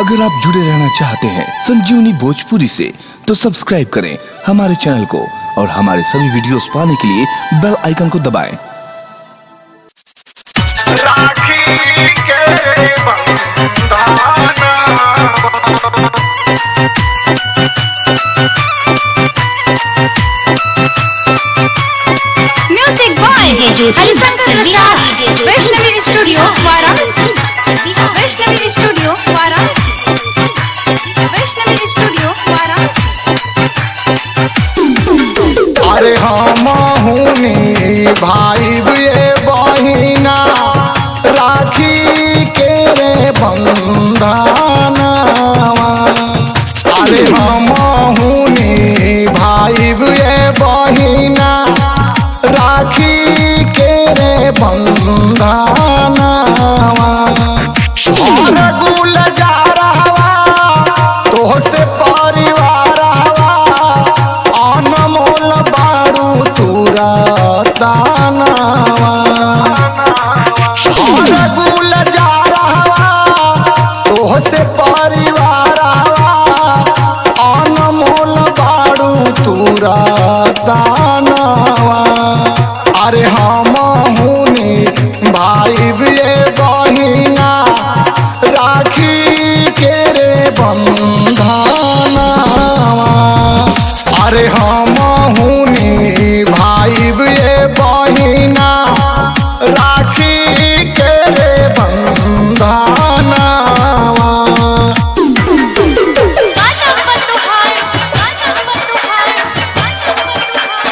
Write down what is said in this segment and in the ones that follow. अगर आप जुड़े रहना चाहते हैं संजीवनी भोजपुरी से तो सब्सक्राइब करें हमारे चैनल को और हमारे सभी वीडियोस पाने के लिए बेल आइकन को दबाएं। Music by Harishankar Prasad Vaishnavi studio Varanasi. Vaishnavi studio Varanasi. Vaishnavi studio Varanasi. अरे हम हुनी भाई ये बहिना राखी के रे बंधाना। अरे हम हुनी भाई ये बहिना राखी के रे बंधाना। अरे हम हुनी भाई ये बहिना राखी के रे बंधाना। अरे हम हुनी भाई ये बहिना राखी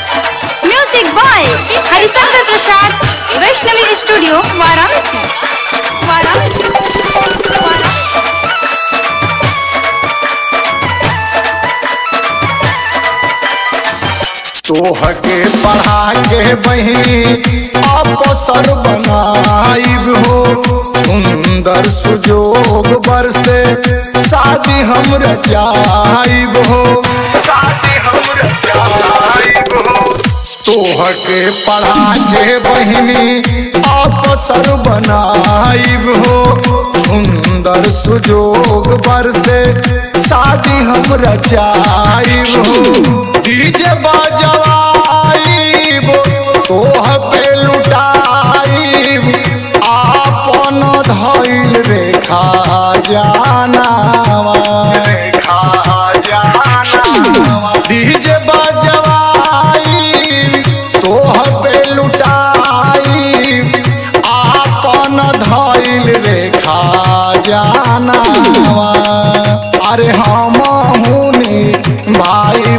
के रे बंधाना। हरिशंकर प्रसाद वैष्णवी स्टूडियो वाराणसी। वाराणसी तोह के पढ़ा के बहिनी अवसर बनाइब हो। सुंदर सुजोग बरसे शादी हम रचाइब हो। तोह के पढ़ा के बहिनी अवसर बनाइब हो। सुंदर सुजोग बरसे शादी हम रचाइब हो। डीजे बजवाइब तोह पे लुटाइब आपन धइल रेखा जाना। डीजे अरे हम हुनी भाई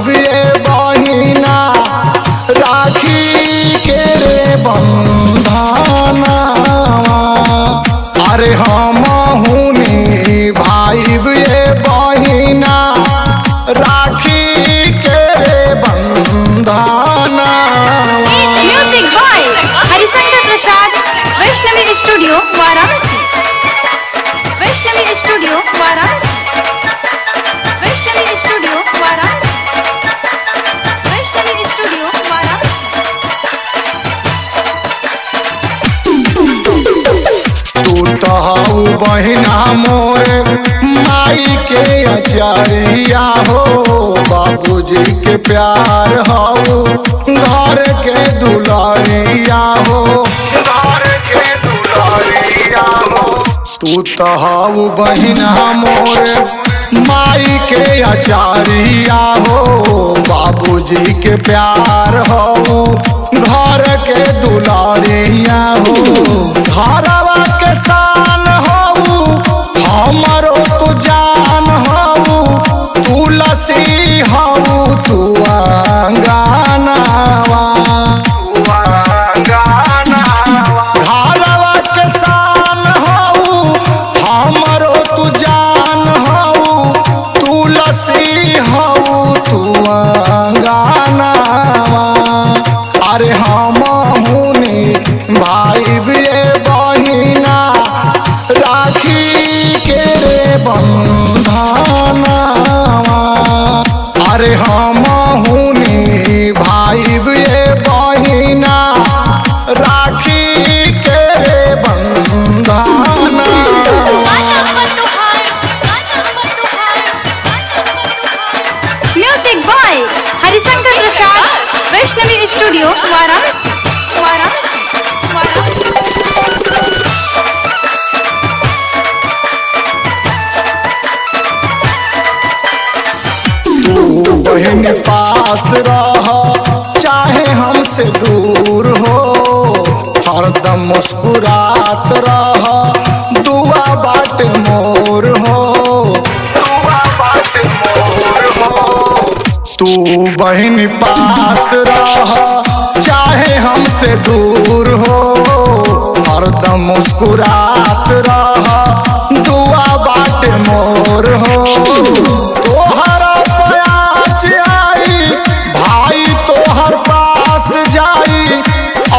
ये बहिना राखी के रे बंधाना। अरे हम हुनी भाई ये बहिना राखी के रे बंधाना। Music by Harishankar Prasad Vaishnavi studio Varanasi. Vaishnavi studio Varanasi. तू बहिना मोरे माई के अचारिया हो। बाबूजी के प्यार हो घर के दुलारिया हो। तू तहाऊ बहिना मोरे माई के अचारिया हो। बाबूजी के प्यार हो घर के दुलारिया हो। घरवा के शान हो हमरो तू जान हो। तू लसी हो तू अंगाना। घरवा के शान हो हमरो तू जान हो। तू लसी हो तू अंगाना। अरे हम हुनी भाई ये बहिना राखी के रे बंधाना। अरे हम हुनी भाई ये बहिना राखी के रे बंधाना। वैष्णवी स्टूडियो वाराणसी। तू बहन पास रह चाहे हमसे दूर हो, हरदम मुस्कुरात रह दुआ बाट मोर हो, दुआ बाट मोर हो। तू बहन पास रह चाहे हमसे दूर हो, हरदम मुस्कुरात रह दुआ बाट मोर हो। तोहरा भाई तोहर पास जाई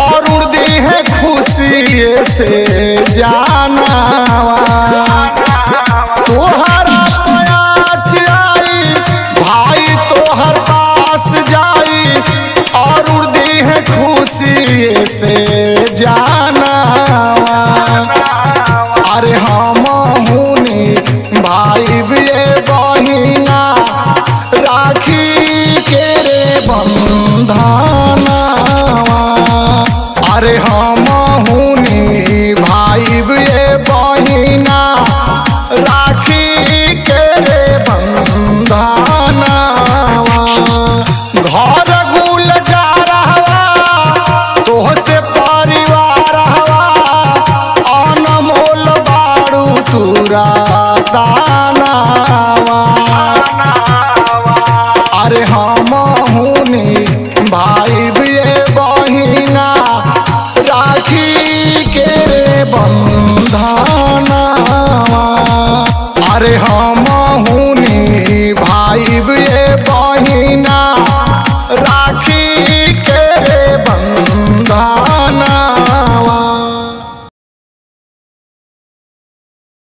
और उड़ दी है खुशी से जाना। तोहरा प्यास आई भाई तोहर पास जाई और उड़ दी है खुशी से जाना। अरे हम हुनी भाई भी बहिना राखी बंधाना। अरे हम हुनी भाई ये बहिना राखी के बंधाना। घर गुल जा रहा तोहसे परिवार हवा, अनमोल बारू तुरा दाना। अरे हम भाई ये बहिना राखी के बंधाना। अरे हाँ।